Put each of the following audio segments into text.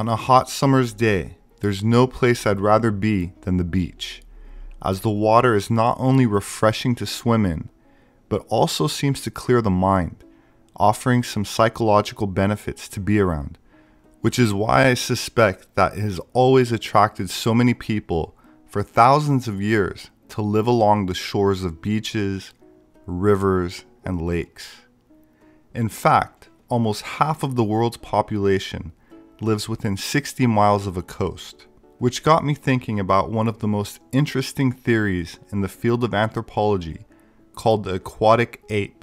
On a hot summer's day, there's no place I'd rather be than the beach, as the water is not only refreshing to swim in, but also seems to clear the mind, offering some psychological benefits to be around, which is why I suspect that it has always attracted so many people for thousands of years to live along the shores of beaches, rivers, and lakes. In fact, almost half of the world's population lives within 60 miles of a coast, which got me thinking about one of the most interesting theories in the field of anthropology called the aquatic ape,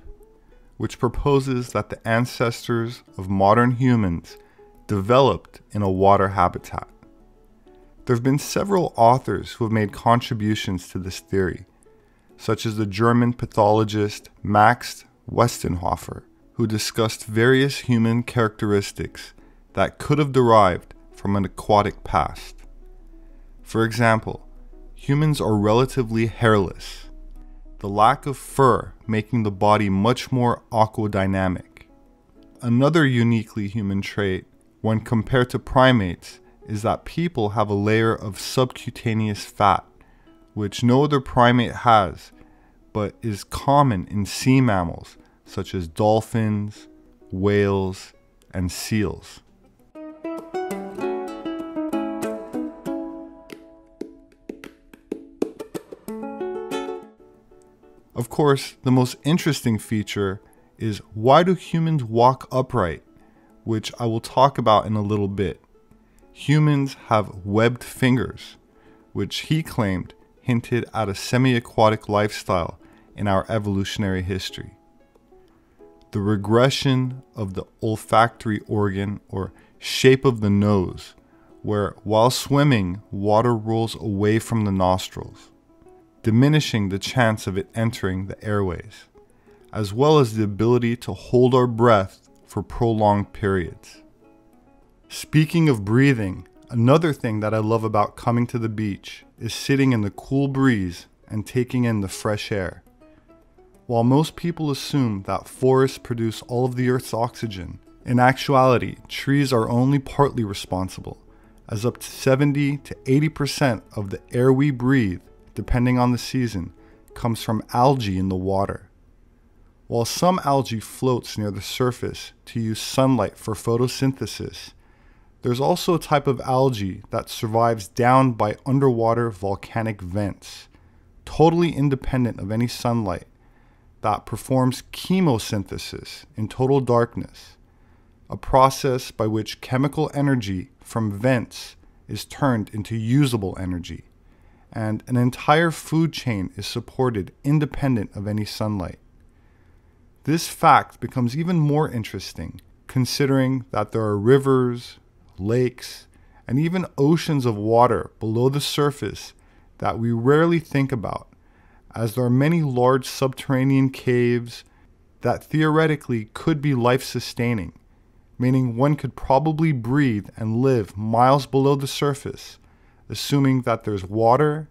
which proposes that the ancestors of modern humans developed in a water habitat. There have been several authors who have made contributions to this theory, such as the German pathologist Max Westenhofer, who discussed various human characteristics that could have derived from an aquatic past. For example, humans are relatively hairless, the lack of fur making the body much more aquadynamic. Another uniquely human trait, when compared to primates, is that people have a layer of subcutaneous fat, which no other primate has, but is common in sea mammals such as dolphins, whales, and seals. Of course, the most interesting feature is why do humans walk upright, which I will talk about in a little bit. Humans have webbed fingers, which he claimed hinted at a semi-aquatic lifestyle in our evolutionary history. The regression of the olfactory organ, or shape of the nose, where while swimming, water rolls away from the nostrils, diminishing the chance of it entering the airways, as well as the ability to hold our breath for prolonged periods. Speaking of breathing, another thing that I love about coming to the beach is sitting in the cool breeze and taking in the fresh air. While most people assume that forests produce all of the Earth's oxygen, in actuality, trees are only partly responsible, as up to 70 to 80% of the air we breathe, depending on the season, comes from algae in the water. While some algae floats near the surface to use sunlight for photosynthesis, there's also a type of algae that survives down by underwater volcanic vents, totally independent of any sunlight, that performs chemosynthesis in total darkness, a process by which chemical energy from vents is turned into usable energy, and an entire food chain is supported independent of any sunlight. This fact becomes even more interesting considering that there are rivers, lakes, and even oceans of water below the surface that we rarely think about, as there are many large subterranean caves that theoretically could be life-sustaining, meaning one could probably breathe and live miles below the surface, assuming that there's water,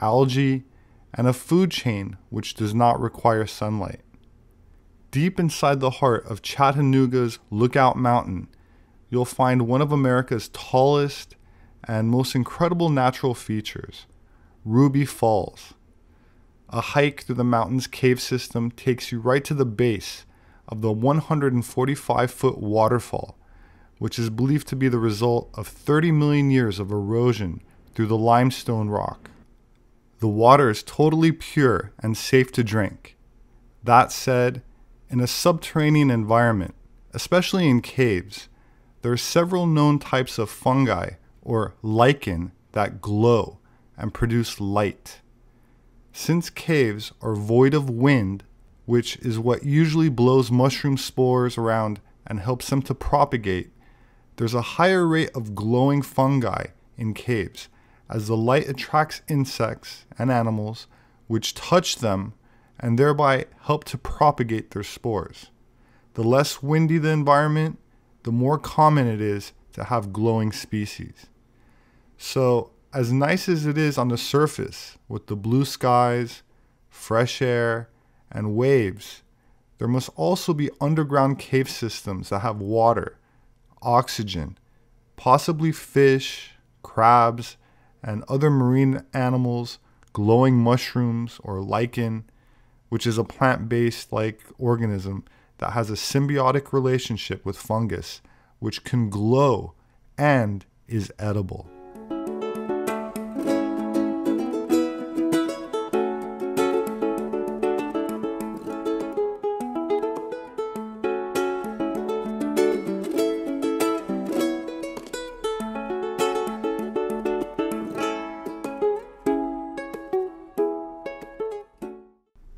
algae, and a food chain which does not require sunlight. Deep inside the heart of Chattanooga's Lookout Mountain, you'll find one of America's tallest and most incredible natural features, Ruby Falls. A hike through the mountain's cave system takes you right to the base of the 145-foot waterfall, which is believed to be the result of 30 million years of erosion through the limestone rock. The water is totally pure and safe to drink. That said, in a subterranean environment, especially in caves, there are several known types of fungi or lichen that glow and produce light. Since caves are void of wind, which is what usually blows mushroom spores around and helps them to propagate, there's a higher rate of glowing fungi in caves, as the light attracts insects and animals which touch them and thereby help to propagate their spores. The less windy the environment, the more common it is to have glowing species. So, as nice as it is on the surface, with the blue skies, fresh air, and waves, there must also be underground cave systems that have water, oxygen, possibly fish, crabs, and other marine animals, glowing mushrooms or lichen, which is a plant-based like organism that has a symbiotic relationship with fungus, which can glow and is edible.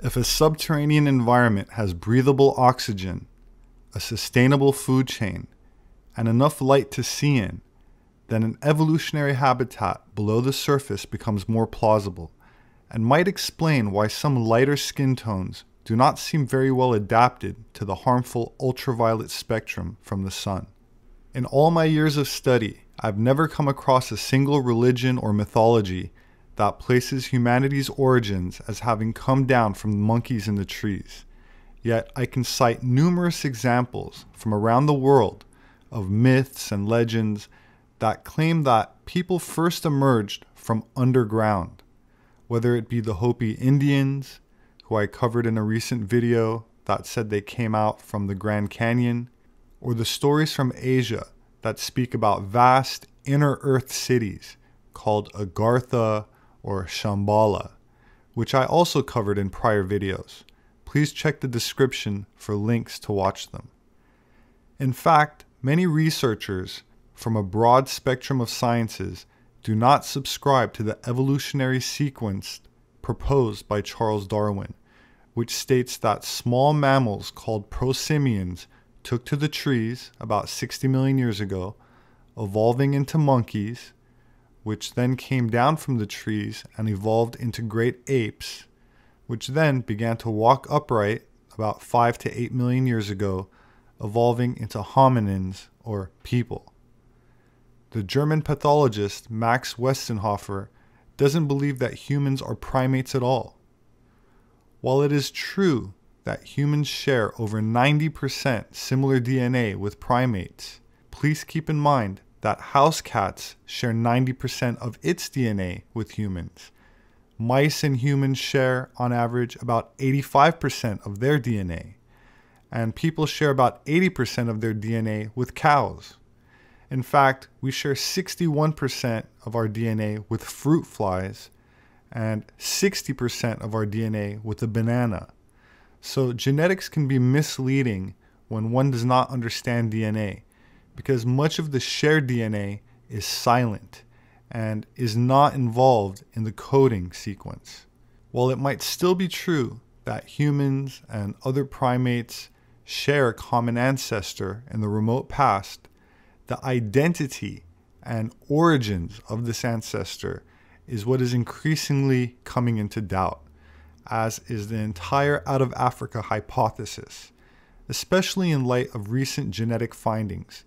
If a subterranean environment has breathable oxygen, a sustainable food chain, and enough light to see in, then an evolutionary habitat below the surface becomes more plausible, and might explain why some lighter skin tones do not seem very well adapted to the harmful ultraviolet spectrum from the sun. In all my years of study, I've never come across a single religion or mythology that places humanity's origins as having come down from monkeys in the trees. Yet I can cite numerous examples from around the world of myths and legends that claim that people first emerged from underground, whether it be the Hopi Indians, who I covered in a recent video that said they came out from the Grand Canyon, or the stories from Asia that speak about vast inner earth cities called Agartha or Shambhala, which I also covered in prior videos. Please check the description for links to watch them. In fact, many researchers from a broad spectrum of sciences do not subscribe to the evolutionary sequence proposed by Charles Darwin, which states that small mammals called prosimians took to the trees about 60 million years ago, evolving into monkeys, which then came down from the trees and evolved into great apes, which then began to walk upright about 5 to 8 million years ago, evolving into hominins, or people. The German pathologist Max Westenhofer doesn't believe that humans are primates at all. While it is true that humans share over 90% similar DNA with primates, please keep in mind that house cats share 90% of its DNA with humans. Mice and humans share, on average, about 85% of their DNA. And people share about 80% of their DNA with cows. In fact, we share 61% of our DNA with fruit flies and 60% of our DNA with a banana. So genetics can be misleading when one does not understand DNA, because much of the shared DNA is silent and is not involved in the coding sequence. While it might still be true that humans and other primates share a common ancestor in the remote past, the identity and origins of this ancestor is what is increasingly coming into doubt, as is the entire out of Africa hypothesis, especially in light of recent genetic findings,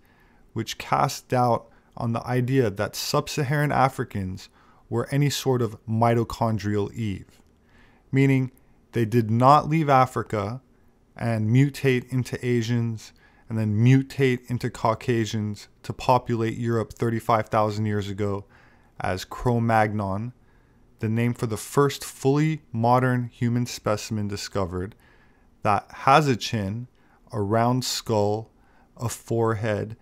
which cast doubt on the idea that sub-Saharan Africans were any sort of mitochondrial Eve, meaning they did not leave Africa and mutate into Asians and then mutate into Caucasians to populate Europe 35,000 years ago as Cro-Magnon, the name for the first fully modern human specimen discovered that has a chin, a round skull, a forehead,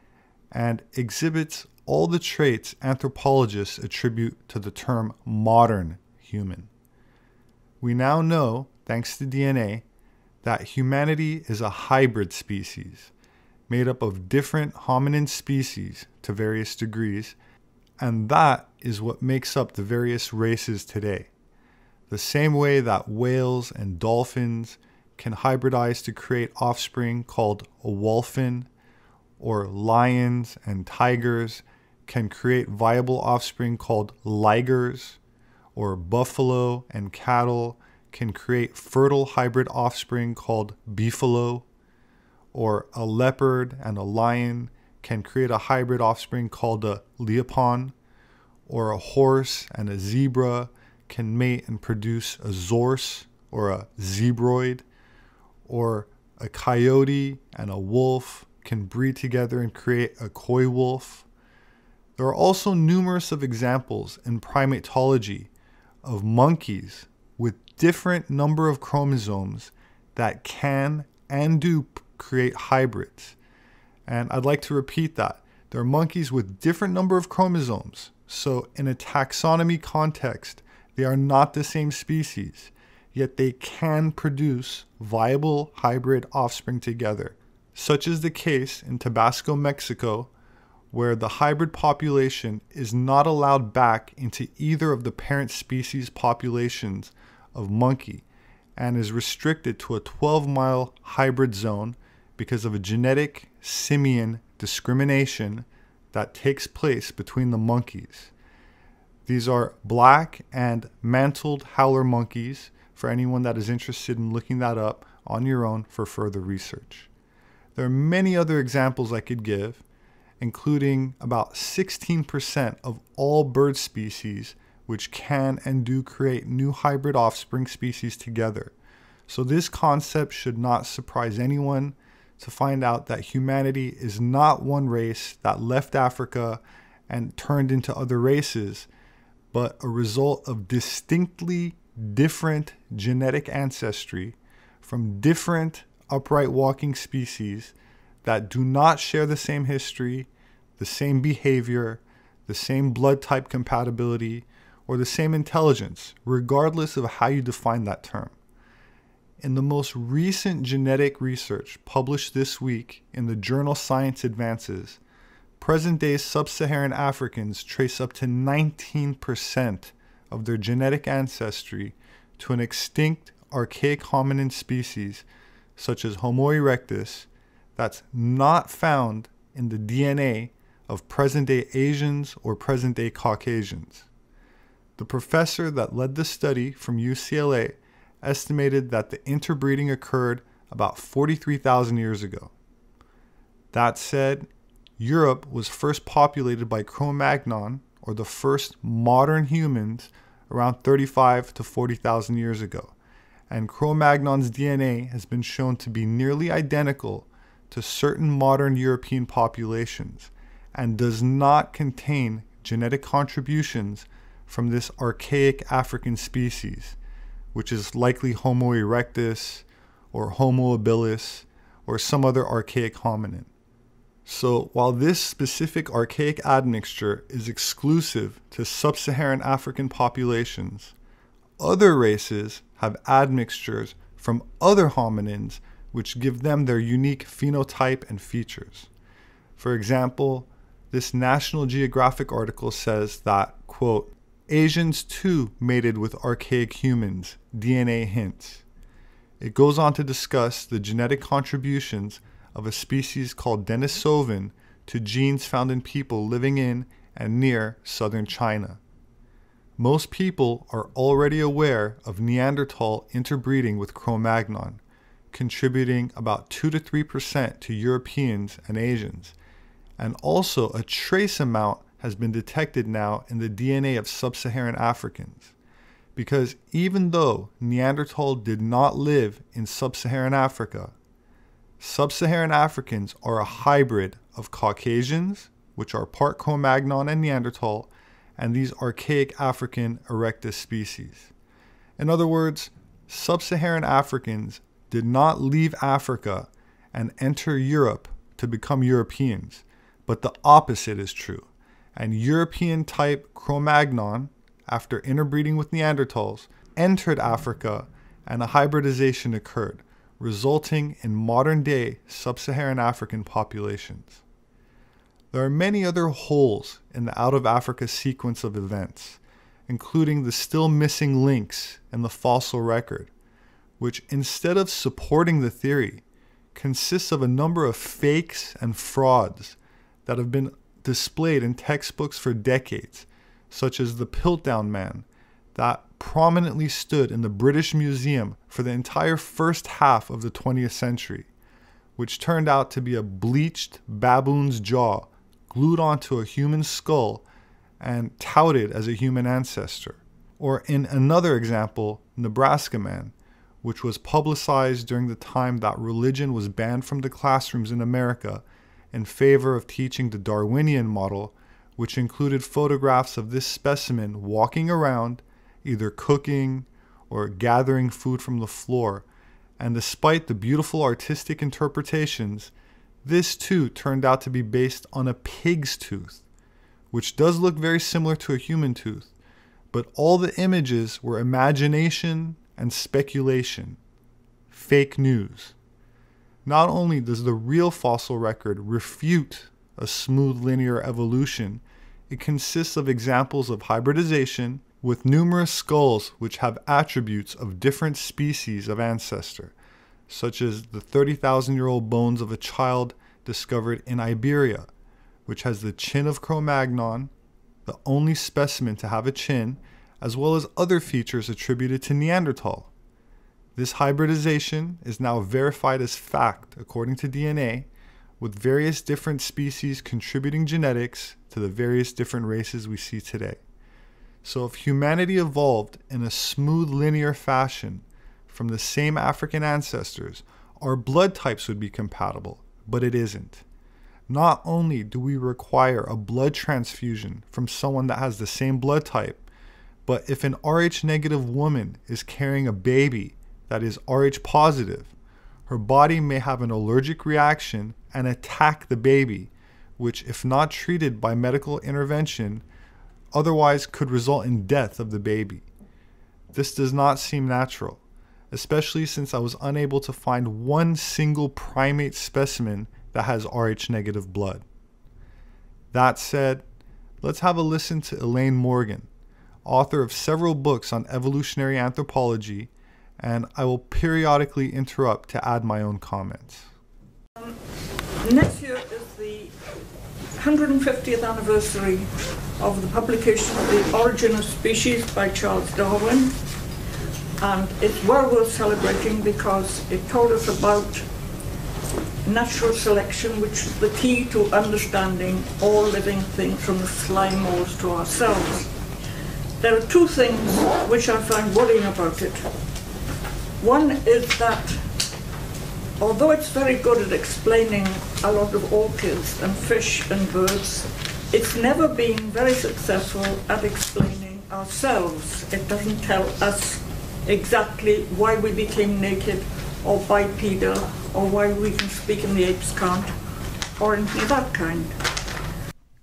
and exhibits all the traits anthropologists attribute to the term modern human. We now know, thanks to DNA, that humanity is a hybrid species, made up of different hominin species to various degrees, and that is what makes up the various races today. The same way that whales and dolphins can hybridize to create offspring called a wolfin, or lions and tigers can create viable offspring called ligers, or buffalo and cattle can create fertile hybrid offspring called beefalo, or a leopard and a lion can create a hybrid offspring called a leopon, or a horse and a zebra can mate and produce a zorse or a zebroid, or a coyote and a wolf can breed together and create a coy wolf, There are also numerous of examples in primatology of monkeys with different number of chromosomes that can and do create hybrids. And I'd like to repeat that. There are monkeys with different number of chromosomes. So in a taxonomy context, they are not the same species, yet they can produce viable hybrid offspring together. Such is the case in Tabasco, Mexico, where the hybrid population is not allowed back into either of the parent species populations of monkey and is restricted to a 12-mile hybrid zone because of a genetic simian discrimination that takes place between the monkeys. These are black and mantled howler monkeys, for anyone that is interested in looking that up on your own for further research. There are many other examples I could give, including about 16% of all bird species which can and do create new hybrid offspring species together. So this concept should not surprise anyone to find out that humanity is not one race that left Africa and turned into other races, but a result of distinctly different genetic ancestry from different upright walking species that do not share the same history, the same behavior, the same blood type compatibility, or the same intelligence, regardless of how you define that term. In the most recent genetic research published this week in the journal Science Advances, present-day sub-Saharan Africans trace up to 19% of their genetic ancestry to an extinct archaic hominin species such as Homo erectus that's not found in the DNA of present-day Asians or present-day Caucasians. The professor that led the study from UCLA estimated that the interbreeding occurred about 43,000 years ago. That said, Europe was first populated by Cro-Magnon, or the first modern humans, around 35 to 40,000 years ago, and Cro-Magnon's DNA has been shown to be nearly identical to certain modern European populations and does not contain genetic contributions from this archaic African species, which is likely Homo erectus or Homo habilis or some other archaic hominin. So while this specific archaic admixture is exclusive to sub-Saharan African populations, other races have admixtures from other hominins which give them their unique phenotype and features. For example, this National Geographic article says that, quote, Asians too mated with archaic humans, DNA hints. It goes on to discuss the genetic contributions of a species called Denisovan to genes found in people living in and near southern China. Most people are already aware of Neanderthal interbreeding with Cro-Magnon, contributing about 2 to 3% to Europeans and Asians, and also a trace amount has been detected now in the DNA of sub-Saharan Africans. Because even though Neanderthal did not live in sub-Saharan Africa, sub-Saharan Africans are a hybrid of Caucasians, which are part Cro-Magnon and Neanderthal, and these archaic African erectus species. In other words, sub-Saharan Africans did not leave Africa and enter Europe to become Europeans, but the opposite is true. And European-type Cro-Magnon, after interbreeding with Neanderthals, entered Africa and a hybridization occurred, resulting in modern-day sub-Saharan African populations. There are many other holes in the out-of-Africa sequence of events, including the still missing links in the fossil record, which instead of supporting the theory, consists of a number of fakes and frauds that have been displayed in textbooks for decades, such as the Piltdown Man, that prominently stood in the British Museum for the entire first half of the 20th century, which turned out to be a bleached baboon's jaw glued onto a human skull and touted as a human ancestor. Or in another example, Nebraska Man, which was publicized during the time that religion was banned from the classrooms in America in favor of teaching the Darwinian model, which included photographs of this specimen walking around, either cooking or gathering food from the floor. And despite the beautiful artistic interpretations, this too turned out to be based on a pig's tooth, which does look very similar to a human tooth, but all the images were imagination and speculation. Fake news. Not only does the real fossil record refute a smooth linear evolution, it consists of examples of hybridization with numerous skulls which have attributes of different species of ancestor, such as the 30,000-year-old bones of a child discovered in Iberia, which has the chin of Cro-Magnon, the only specimen to have a chin, as well as other features attributed to Neanderthal. This hybridization is now verified as fact according to DNA, with various different species contributing genetics to the various different races we see today. So if humanity evolved in a smooth linear fashion from the same African ancestors, our blood types would be compatible, but it isn't. Not only do we require a blood transfusion from someone that has the same blood type, but if an Rh negative woman is carrying a baby that is Rh positive, her body may have an allergic reaction and attack the baby, which, if not treated by medical intervention, otherwise could result in death of the baby. This does not seem natural, especially since I was unable to find one single primate specimen that has Rh negative blood. That said, let's have a listen to Elaine Morgan, author of several books on evolutionary anthropology, and I will periodically interrupt to add my own comments. Next year is the 150th anniversary of the publication of The Origin of Species by Charles Darwin, and it's well worth celebrating because it told us about natural selection, which is the key to understanding all living things from the slime moles to ourselves. There are two things which I find worrying about it. One is that although it's very good at explaining a lot of orchids and fish and birds, it's never been very successful at explaining ourselves. It doesn't tell us exactly why we became naked or bipedal, or why we can speak and the apes can't, or anything of that kind.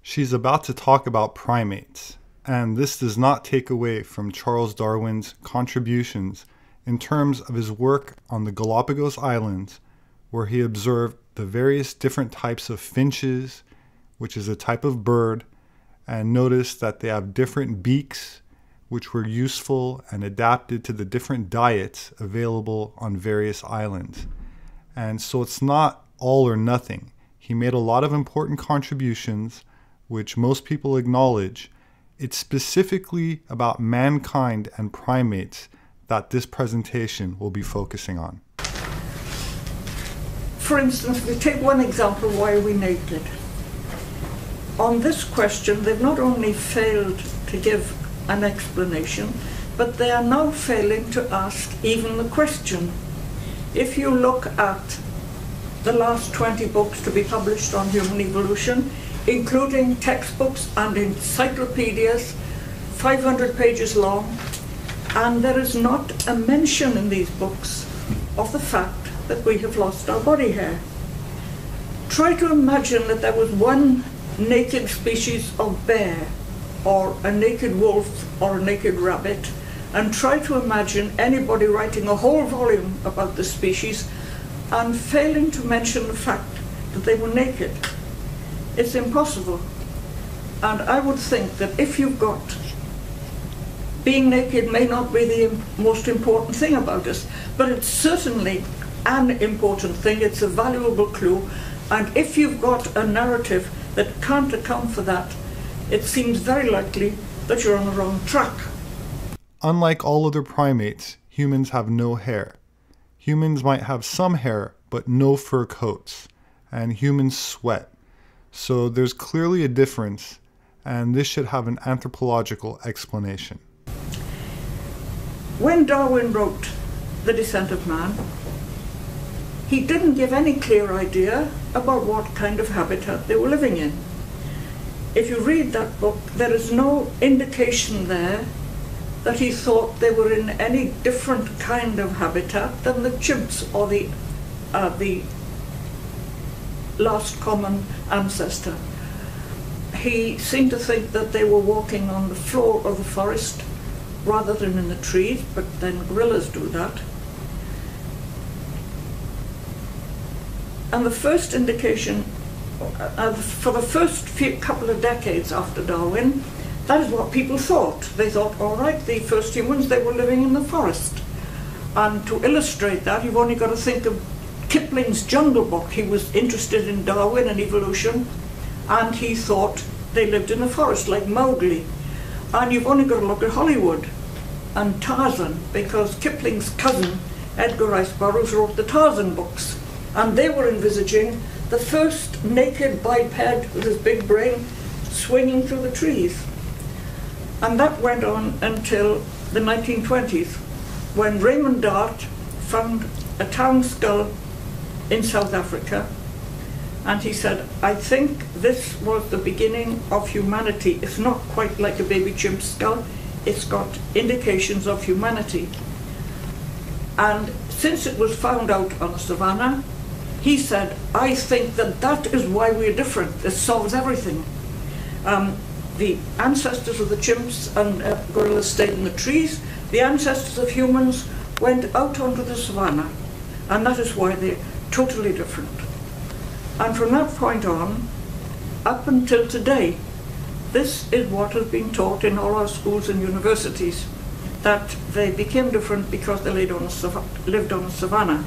She's about to talk about primates, and this does not take away from Charles Darwin's contributions in terms of his work on the Galapagos Islands, where he observed the various different types of finches, which is a type of bird, and noticed that they have different beaks, which were useful and adapted to the different diets available on various islands. And so it's not all or nothing. He made a lot of important contributions, which most people acknowledge. It's specifically about mankind and primates that this presentation will be focusing on. For instance, we take one example, why are we naked? On this question, they've not only failed to give an explanation, but they are now failing to ask even the question. If you look at the last 20 books to be published on human evolution, including textbooks and encyclopedias, 500 pages long, and there is not a mention in these books of the fact that we have lost our body hair. Try to imagine that there was one naked species of bear, or a naked wolf, or a naked rabbit, and try to imagine anybody writing a whole volume about the species and failing to mention the fact that they were naked. It's impossible. And I would think that if you've got being naked may not be the most important thing about us, but it's certainly an important thing, it's a valuable clue, and if you've got a narrative that can't account for that, it seems very likely that you're on the wrong track. Unlike all other primates, humans have no hair. Humans might have some hair, but no fur coats, and humans sweat. So there's clearly a difference, and this should have an anthropological explanation. When Darwin wrote The Descent of Man, he didn't give any clear idea about what kind of habitat they were living in. if you read that book, there is no indication there that he thought they were in any different kind of habitat than the chimps or the last common ancestor. He seemed to think that they were walking on the floor of the forest rather than in the trees, but then gorillas do that. And the first indication, for the first few couple of decades after Darwin, that is what people thought. They thought, all right, the first humans, they were living in the forest. And to illustrate that, you've only got to think of Kipling's Jungle Book. He was interested in Darwin and evolution, and he thought they lived in the forest, like Mowgli. And you've only got to look at Hollywood and Tarzan, because Kipling's cousin, Edgar Rice Burroughs, wrote the Tarzan books. And they were envisaging the first naked biped with his big brain swinging through the trees. And that went on until the 1920s, when Raymond Dart found a Taung skull in South Africa, and he said, I think this was the beginning of humanity. It's not quite like a baby chimp skull, it's got indications of humanity. And since it was found out on the savannah, he said, I think that that is why we're different. This solves everything. The ancestors of the chimps and gorillas stayed in the trees. The ancestors of humans went out onto the savannah, and that is why they're totally different. And from that point on, up until today, this is what has been taught in all our schools and universities, that they became different because they lived on the savannah.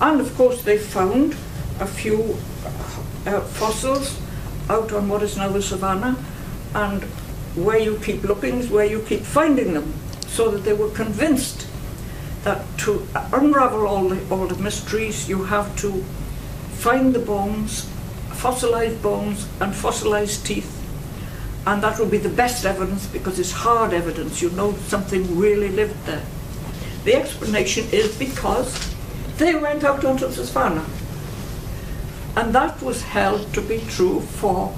And of course they found a few fossils out on what is now the savannah, and where you keep looking is where you keep finding them, so that they were convinced that to unravel all the mysteries, you have to find the bones, fossilized bones and fossilized teeth, and that will be the best evidence, because it's hard evidence, you know something really lived there. The explanation is because they went out onto the savannah, and that was held to be true for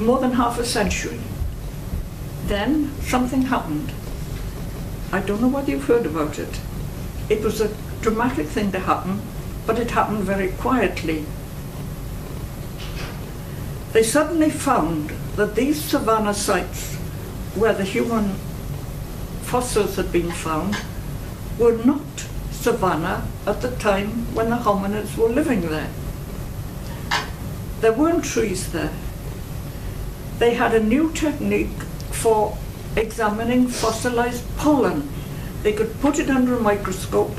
more than half a century. Then something happened. I don't know whether you've heard about it. It was a dramatic thing to happen, but it happened very quietly. They suddenly found that these savannah sites where the human fossils had been found were not savannah at the time when the hominids were living there. There weren't trees there. They had a new technique for examining fossilized pollen. They could put it under a microscope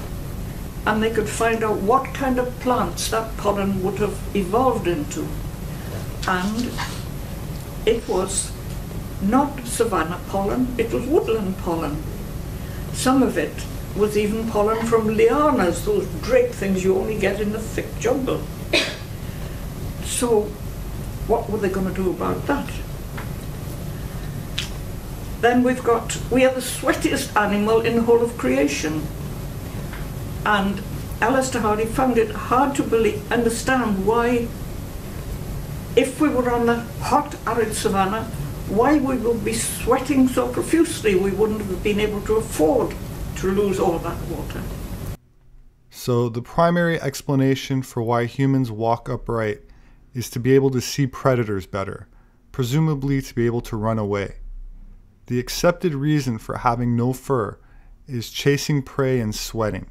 and they could find out what kind of plants that pollen would have evolved into. And it was not savanna pollen, it was woodland pollen. Some of it was even pollen from lianas, those drake things you only get in the thick jungle. So what were they going to do about that? Then we are the sweatiest animal in the whole of creation. And Alister Hardy found it hard to understand why, if we were on the hot, arid savannah, why we would be sweating so profusely. We wouldn't have been able to afford to lose all that water. So the primary explanation for why humans walk upright is to be able to see predators better, presumably to be able to run away. The accepted reason for having no fur is chasing prey and sweating,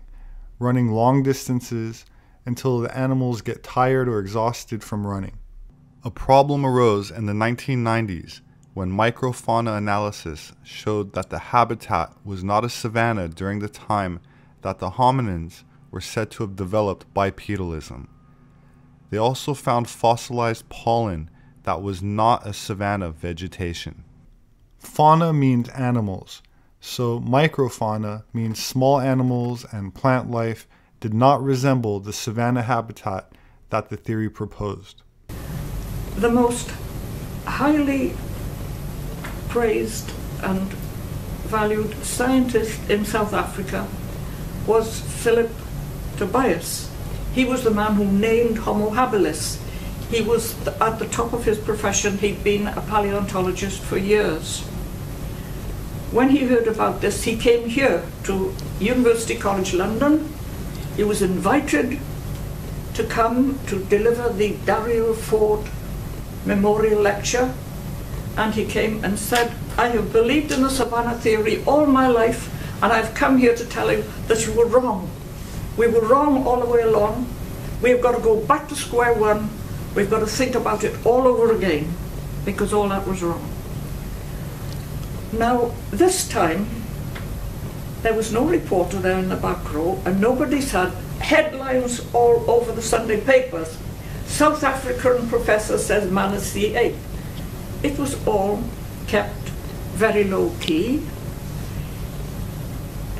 running long distances until the animals get tired or exhausted from running. A problem arose in the 1990s when microfauna analysis showed that the habitat was not a savanna during the time that the hominins were said to have developed bipedalism. They also found fossilized pollen that was not a savanna vegetation. Fauna means animals, so microfauna means small animals and plant life did not resemble the savanna habitat that the theory proposed. The most highly praised and valued scientist in South Africa was Philip Tobias. He was the man who named Homo habilis. He was at the top of his profession. He'd been a paleontologist for years. When he heard about this, he came here to University College London. He was invited to come to deliver the Dario Ford Memorial Lecture, and he came and said, "I have believed in the Savannah theory all my life, and I've come here to tell you that you were wrong. We were wrong all the way along. We've got to go back to square one. We've got to think about it all over again, because all that was wrong." Now, this time, there was no reporter there in the back row, and nobody's had headlines all over the Sunday papers. South African professor says man is the ape. It was all kept very low key.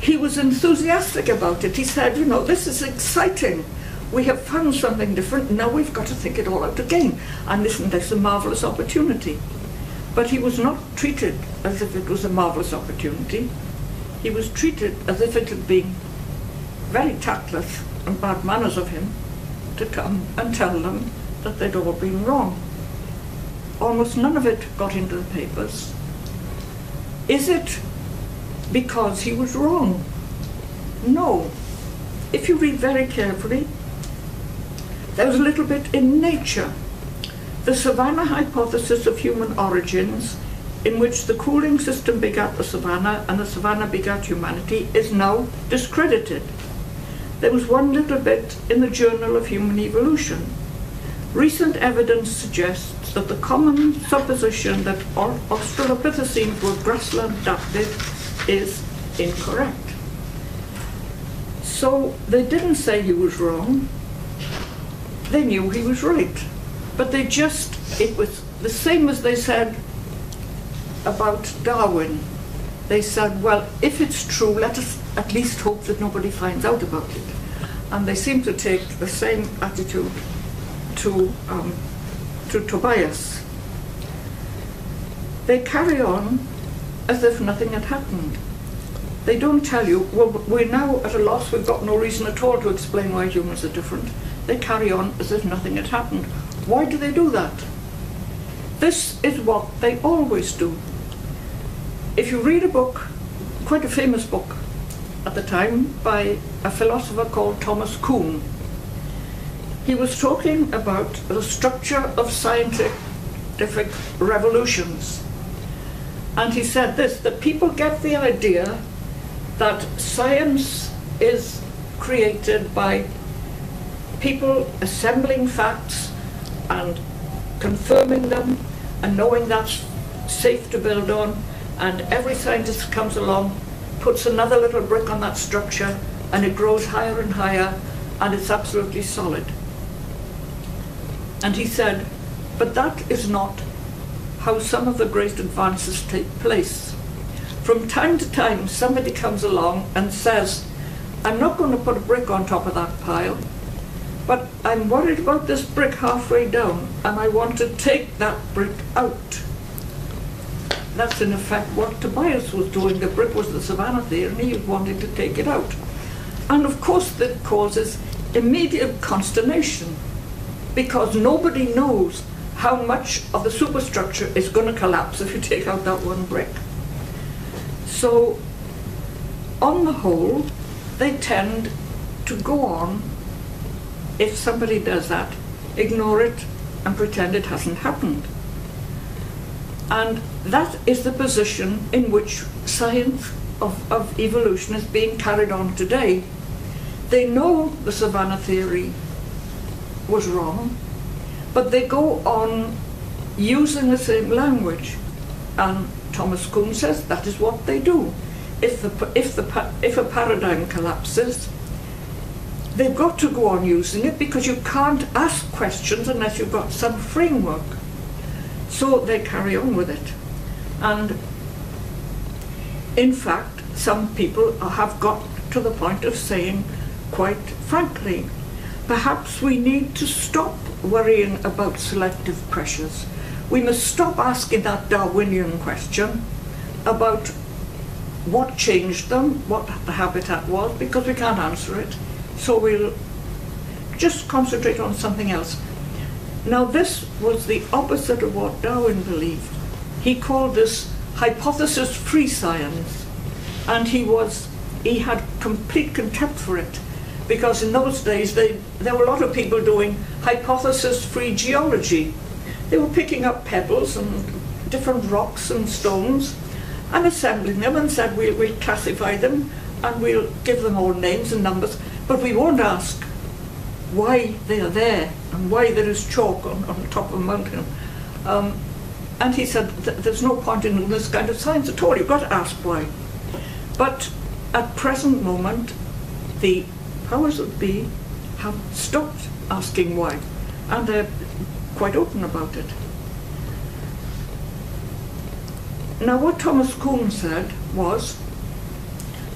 He was enthusiastic about it. He said, you know, this is exciting. We have found something different. Now we've got to think it all out again. And isn't this a marvelous opportunity? But he was not treated as if it was a marvelous opportunity. He was treated as if it had been very tactless and bad manners of him to come and tell them that they'd all been wrong. Almost none of it got into the papers. Is it because he was wrong? No. If you read very carefully, there was a little bit in Nature. The savanna hypothesis of human origins, in which the cooling system begat the savanna and the savanna begat humanity, is now discredited. There was one little bit in the Journal of Human Evolution. Recent evidence suggests that the common supposition that Australopithecines were grassland-adapted is incorrect. So they didn't say he was wrong. They knew he was right. But they just, it was the same as they said about Darwin. They said, well, if it's true, let us at least hope that nobody finds out about it. And they seem to take the same attitude to Tobias. They carry on as if nothing had happened. They don't tell you, well, we're now at a loss, we've got no reason at all to explain why humans are different. They carry on as if nothing had happened. Why do they do that? This is what they always do. If you read a book, quite a famous book at the time, by a philosopher called Thomas Kuhn, he was talking about the structure of scientific revolutions. And he said this, that people get the idea that science is created by people assembling facts and confirming them and knowing that's safe to build on, and every scientist comes along, puts another little brick on that structure, and it grows higher and higher, and it's absolutely solid. And he said, but that is not how some of the great advances take place. From time to time, somebody comes along and says, I'm not going to put a brick on top of that pile, but I'm worried about this brick halfway down, and I want to take that brick out. That's in effect what Tobias was doing. The brick was the savanna there, and he was wanting to take it out. And of course that causes immediate consternation, because nobody knows how much of the superstructure is going to collapse if you take out that one brick. So, on the whole, they tend to go on, if somebody does that, ignore it and pretend it hasn't happened. And that is the position in which science of evolution is being carried on today. They know the savanna theory was wrong, but they go on using the same language. And Thomas Kuhn says that is what they do. If a paradigm collapses, they've got to go on using it, because you can't ask questions unless you've got some framework. So they carry on with it. And in fact, some people have got to the point of saying, quite frankly, perhaps we need to stop worrying about selective pressures. We must stop asking that Darwinian question about what changed them, what the habitat was, because we can't answer it. So we'll just concentrate on something else. Now this was the opposite of what Darwin believed. He called this hypothesis-free science, and he had complete contempt for it, because in those days there were a lot of people doing hypothesis-free geology. They were picking up pebbles and different rocks and stones and assembling them and said, we'll classify them and we'll give them all names and numbers, but we won't ask why they are there and why there is chalk on the top of a mountain. And he said, there's no point in this kind of science at all, you've got to ask why. But at present moment, the powers that be have stopped asking why, and they're quite open about it. Now what Thomas Kuhn said was,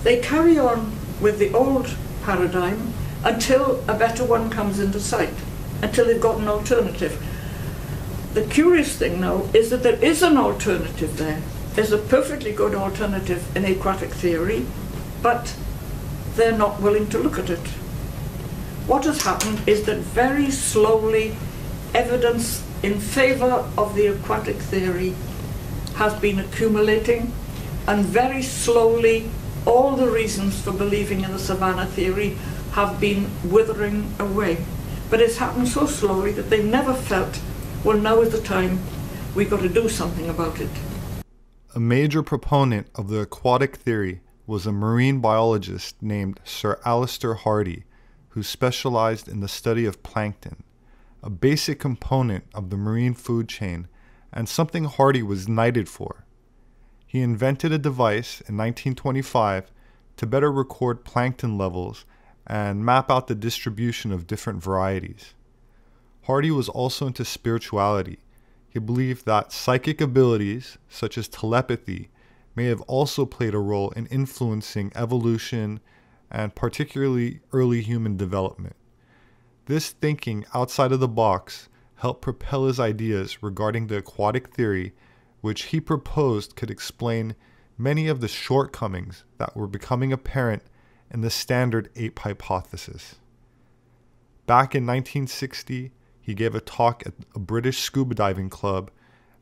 they carry on with the old paradigm until a better one comes into sight, until they've got an alternative. The curious thing now is that there is an alternative there. There's a perfectly good alternative in aquatic theory, but they're not willing to look at it. What has happened is that very slowly evidence in favor of the aquatic theory has been accumulating, and very slowly all the reasons for believing in the savanna theory have been withering away. But it's happened so slowly that they never felt, well, now is the time, we've got to do something about it. A major proponent of the aquatic theory was a marine biologist named Sir Alister Hardy, who specialized in the study of plankton, a basic component of the marine food chain, and something Hardy was knighted for. He invented a device in 1925 to better record plankton levels and map out the distribution of different varieties. Hardy was also into spirituality. He believed that psychic abilities, such as telepathy, may have also played a role in influencing evolution and particularly early human development. This thinking outside of the box helped propel his ideas regarding the aquatic theory, which he proposed could explain many of the shortcomings that were becoming apparent in the standard ape hypothesis. Back in 1960, he gave a talk at a British scuba diving club,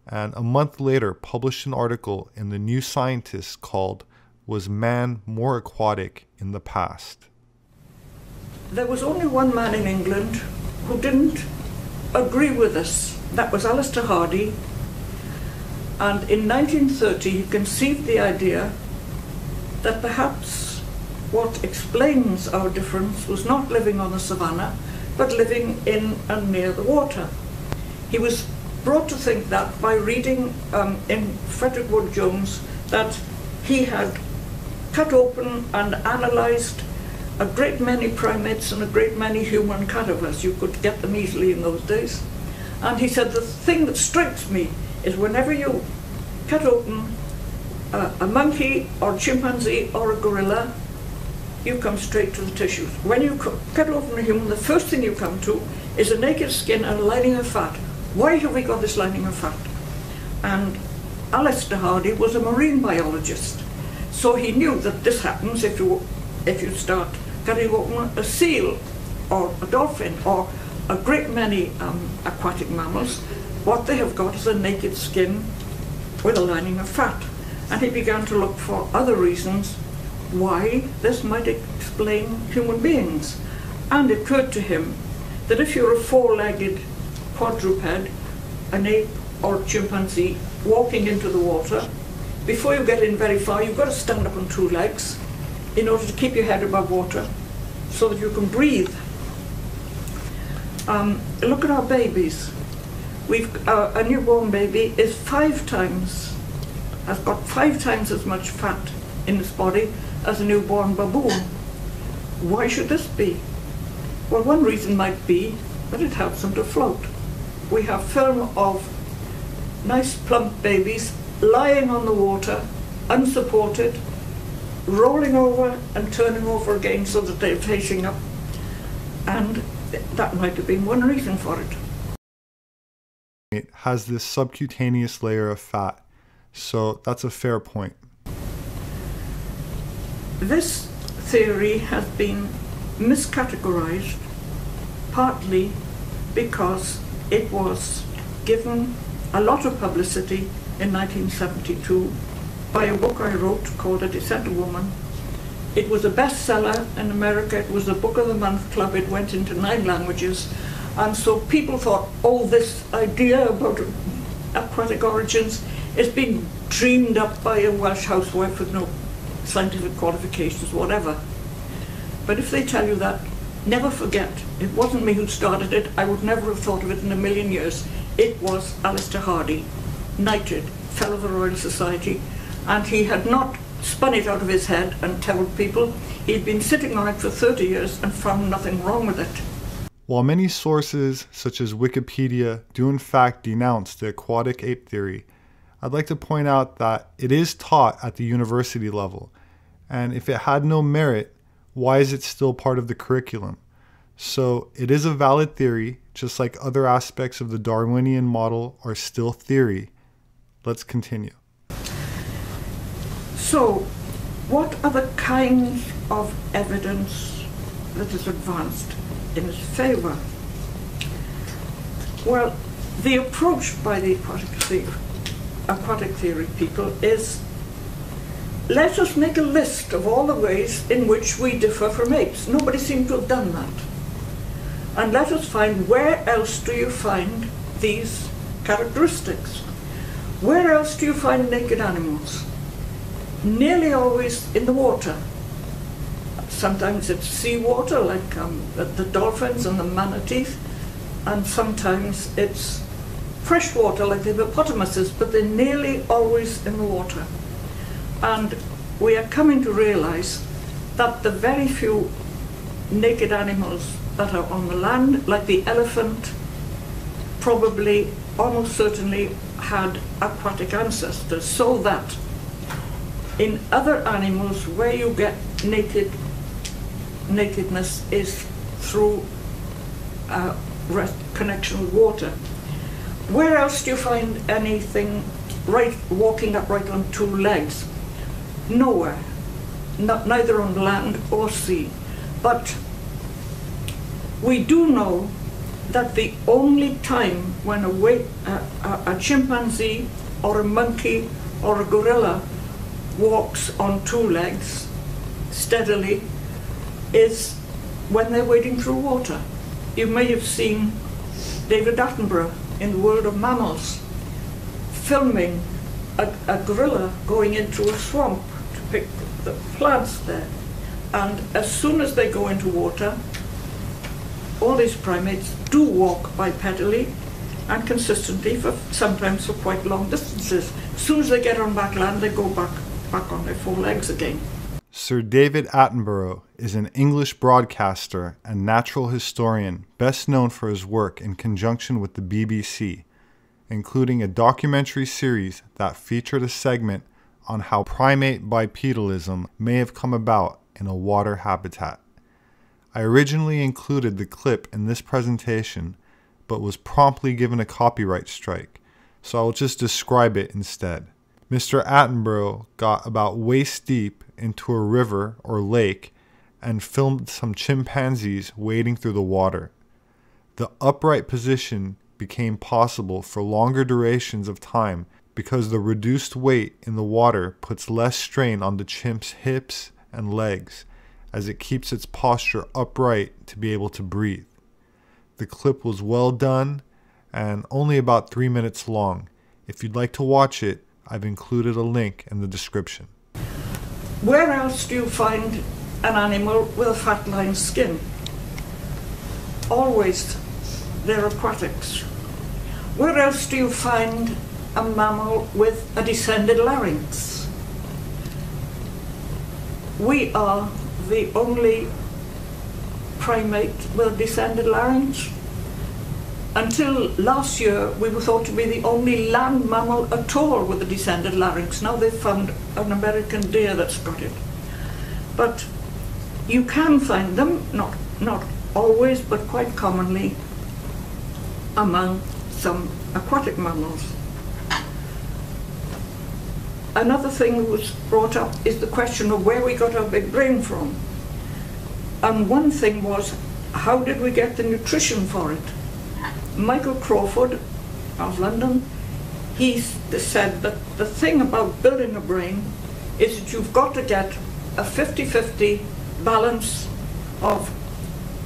and a month later published an article in the New Scientist called, "Was Man More Aquatic in the Past?" There was only one man in England who didn't agree with us. That was Alister Hardy. And in 1930, he conceived the idea that perhaps what explains our difference was not living on the savannah, but living in and near the water. He was brought to think that by reading in Frederick Wood Jones that he had cut open and analysed a great many primates and a great many human cadavers. You could get them easily in those days. And he said, the thing that strikes me is whenever you cut open a monkey or a chimpanzee or a gorilla, you come straight to the tissues. When you cut open a human, the first thing you come to is a naked skin and a lining of fat. Why have we got this lining of fat? And Alister Hardy was a marine biologist, so he knew that this happens if you start cutting open a seal or a dolphin or a great many aquatic mammals. What they have got is a naked skin with a lining of fat. And he began to look for other reasons why this might explain human beings. And it occurred to him that if you're a four-legged quadruped, an ape or a chimpanzee walking into the water, before you get in very far, you've got to stand up on two legs in order to keep your head above water so that you can breathe. Look at our babies. A newborn baby is has got five times as much fat in its body as a newborn baboon. Why should this be? Well, one reason might be that it helps them to float. We have film of nice plump babies lying on the water, unsupported, rolling over and turning over again so that they're facing up. And that might have been one reason for it. It has this subcutaneous layer of fat, so that's a fair point. This theory has been miscategorized partly because it was given a lot of publicity in 1972 by a book I wrote called A Descent Woman. It was a bestseller in America. It was a Book of the Month Club. It went into 9 languages. And so people thought, oh, this idea about aquatic origins is being dreamed up by a Welsh housewife with no scientific qualifications, whatever. But if they tell you that, never forget, it wasn't me who started it. I would never have thought of it in a million years. It was Alister Hardy, knighted, fellow of the Royal Society, and he had not spun it out of his head and told people. He'd been sitting on it for 30 years and found nothing wrong with it. While many sources, such as Wikipedia, do in fact denounce the aquatic ape theory, I'd like to point out that it is taught at the university level, and if it had no merit, why is it still part of the curriculum? So it is a valid theory, just like other aspects of the Darwinian model are still theory. Let's continue. So, what are the kinds of evidence that is advanced in its favor? Well, the approach by the aquatic theory people is, let us make a list of all the ways in which we differ from apes. Nobody seemed to have done that. And let us find, where else do you find these characteristics? Where else do you find naked animals? Nearly always in the water. Sometimes it's seawater, like the dolphins and the manatees, and sometimes it's freshwater, like the hippopotamuses, but they're nearly always in the water. And we are coming to realize that the very few naked animals that are on the land, like the elephant, probably almost certainly had aquatic ancestors, so that in other animals where you get nakedness is through connection with water. Where else do you find anything walking upright on 2 legs? Nowhere, neither on land or sea. But we do know that the only time when a chimpanzee or a monkey or a gorilla walks on 2 legs steadily is when they're wading through water. You may have seen David Attenborough in The World of Mammals filming a gorilla going into a swamp to pick the plants there. And as soon as they go into water, all these primates do walk bipedally and consistently, sometimes for quite long distances. As soon as they get on back land, they go back on their 4 legs again. Sir David Attenborough is an English broadcaster and natural historian best known for his work in conjunction with the BBC, including a documentary series that featured a segment on how primate bipedalism may have come about in a water habitat. I originally included the clip in this presentation, but was promptly given a copyright strike, so I will just describe it instead. Mr. Attenborough got about waist deep into a river or lake and filmed some chimpanzees wading through the water. The upright position became possible for longer durations of time because the reduced weight in the water puts less strain on the chimp's hips and legs, as it keeps its posture upright to be able to breathe. The clip was well done and only about 3 minutes long. If you'd like to watch it, I've included a link in the description. Where else do you find an animal with a fat-lined skin? Always. They're aquatics. Where else do you find a mammal with a descended larynx? We are the only primate with a descended larynx. Until last year, we were thought to be the only land mammal at all with a descended larynx. Now they've found an American deer that's got it. But you can find them, not always, but quite commonly, among some aquatic mammals. Another thing that was brought up is the question of where we got our big brain from. And one thing was, how did we get the nutrition for it? Michael Crawford of London, he said that the thing about building a brain is that you've got to get a 50-50 balance of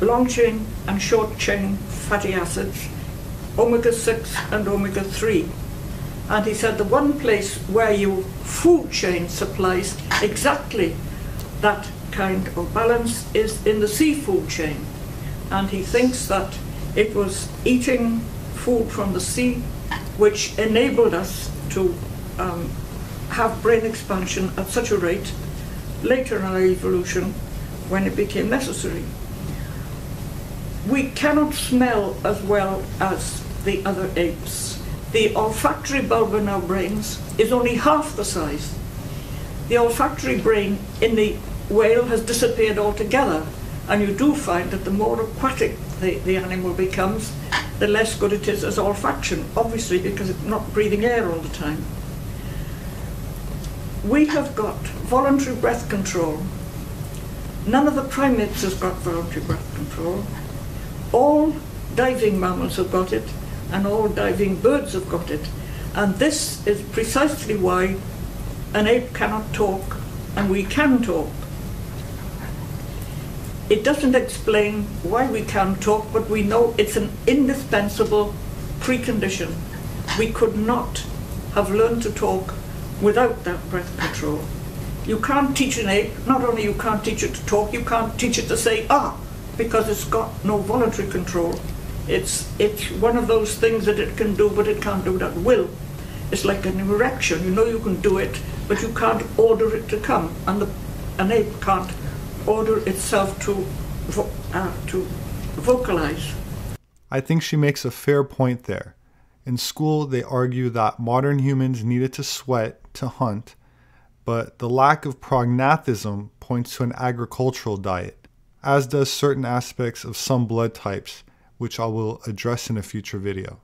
long chain and short chain fatty acids, omega-6 and omega-3. And he said the one place where your food chain supplies exactly that kind of balance is in the seafood chain. And he thinks that it was eating food from the sea which enabled us to have brain expansion at such a rate later in our evolution when it became necessary. We cannot smell as well as the other apes. The olfactory bulb in our brains is only half the size. The olfactory brain in the whale has disappeared altogether, and you do find that the more aquatic the animal becomes, the less good it is as olfaction, obviously because it's not breathing air all the time. We have got voluntary breath control. None of the primates has got voluntary breath control. All diving mammals have got it, and all diving birds have got it. And this is precisely why an ape cannot talk, and we can talk. It doesn't explain why we can talk, but we know it's an indispensable precondition. We could not have learned to talk without that breath control. You can't teach an ape, not only you can't teach it to talk, you can't teach it to say, ah, because it's got no voluntary control. It's one of those things that it can do, but it can't do it at will. It's like an erection. You know you can do it, but you can't order it to come. And an ape can't order itself to vocalize. I think she makes a fair point there. In school, they argue that modern humans needed to sweat to hunt, but the lack of prognathism points to an agricultural diet, as does certain aspects of some blood types, which I will address in a future video.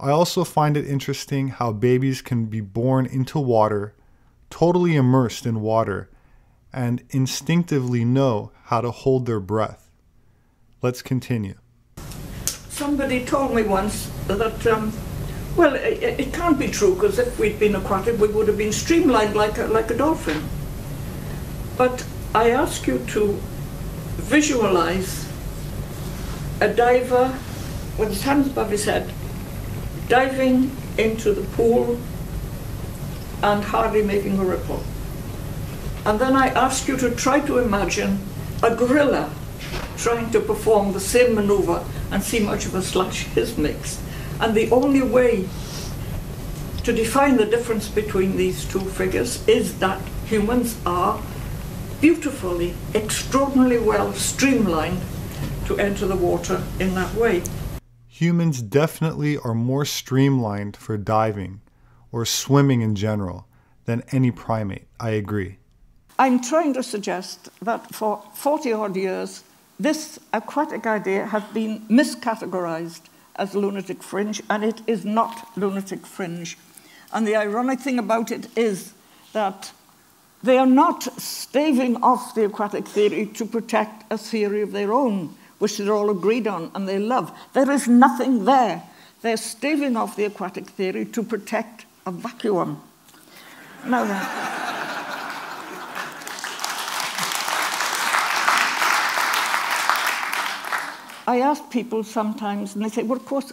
I also find it interesting how babies can be born into water, totally immersed in water, and instinctively know how to hold their breath. Let's continue. Somebody told me once that, well, it can't be true, because if we'd been aquatic, we would have been streamlined like a dolphin. But I ask you to visualize a diver with his hands above his head, diving into the pool and hardly making a ripple. And then I ask you to try to imagine a gorilla trying to perform the same maneuver and see much of a slash his makes. And the only way to define the difference between these two figures is that humans are beautifully, extraordinarily well streamlined to enter the water in that way. Humans definitely are more streamlined for diving, or swimming in general, than any primate, I agree. I'm trying to suggest that for 40-odd years, this aquatic idea has been miscategorized as lunatic fringe, and it is not lunatic fringe. And the ironic thing about it is that they are not staving off the aquatic theory to protect a theory of their own, which they're all agreed on and they love. There is nothing there. They're staving off the aquatic theory to protect a vacuum. Now then. I ask people sometimes, and they say, well, of course,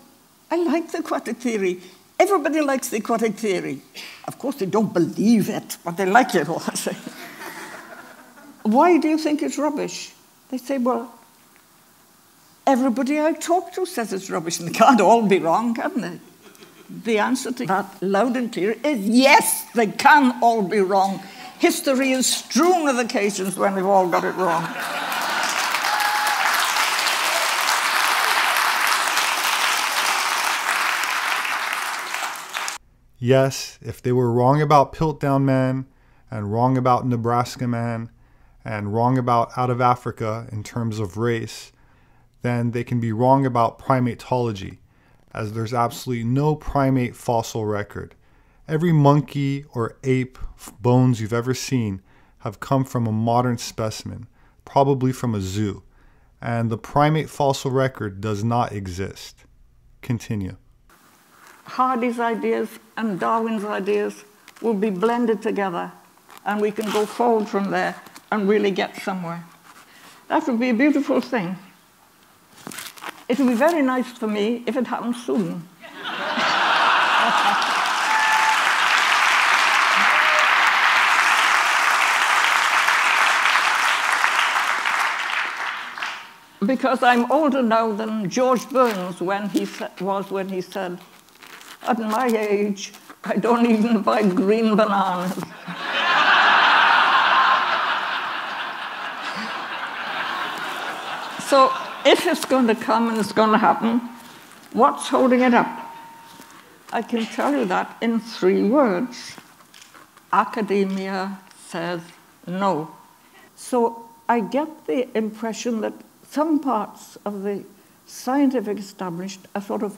I like the aquatic theory. Everybody likes the aquatic theory. Of course, they don't believe it, but they like it all. Why do you think it's rubbish? They say, well, everybody I talk to says it's rubbish, and they can't all be wrong, can they? The answer to that, loud and clear, is yes, they can all be wrong. History is strewn with occasions when they've all got it wrong. Yes, if they were wrong about Piltdown Man, and wrong about Nebraska Man, and wrong about out of Africa in terms of race, then they can be wrong about primatology, as there's absolutely no primate fossil record. Every monkey or ape bones you've ever seen have come from a modern specimen, probably from a zoo, and the primate fossil record does not exist. Continue. Hardy's ideas and Darwin's ideas will be blended together, and we can go forward from there and really get somewhere. That would be a beautiful thing. It would be very nice for me if it happened soon. Because I'm older now than George Burns when he said, at my age, I don't even buy green bananas. So if it's going to come and it's going to happen, what's holding it up? I can tell you that in three words. Academia says no. So I get the impression that some parts of the scientific established are sort of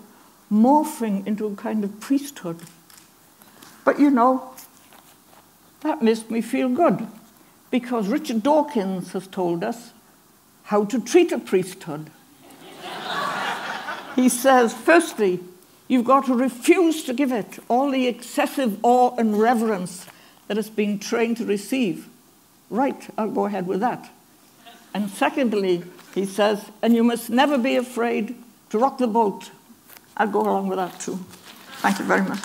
morphing into a kind of priesthood. But you know, that makes me feel good, because Richard Dawkins has told us how to treat a priesthood. He says, firstly, you've got to refuse to give it all the excessive awe and reverence that it's been trained to receive. Right, I'll go ahead with that. And secondly, he says, and you must never be afraid to rock the boat. I'll go along with that too. Thank you very much.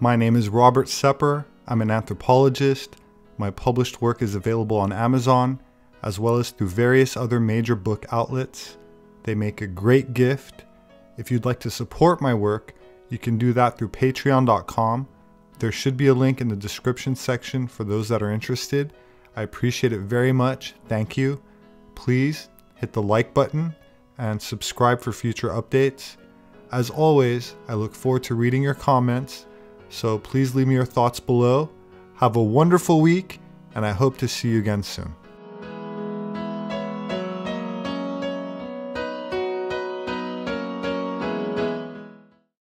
My name is Robert Sepper. I'm an anthropologist. My published work is available on Amazon, as well as through various other major book outlets. They make a great gift. If you'd like to support my work, you can do that through patreon.com. There should be a link in the description section for those that are interested. I appreciate it very much. Thank you. Please hit the like button and subscribe for future updates. As always, I look forward to reading your comments. So please leave me your thoughts below. Have a wonderful week, and I hope to see you again soon.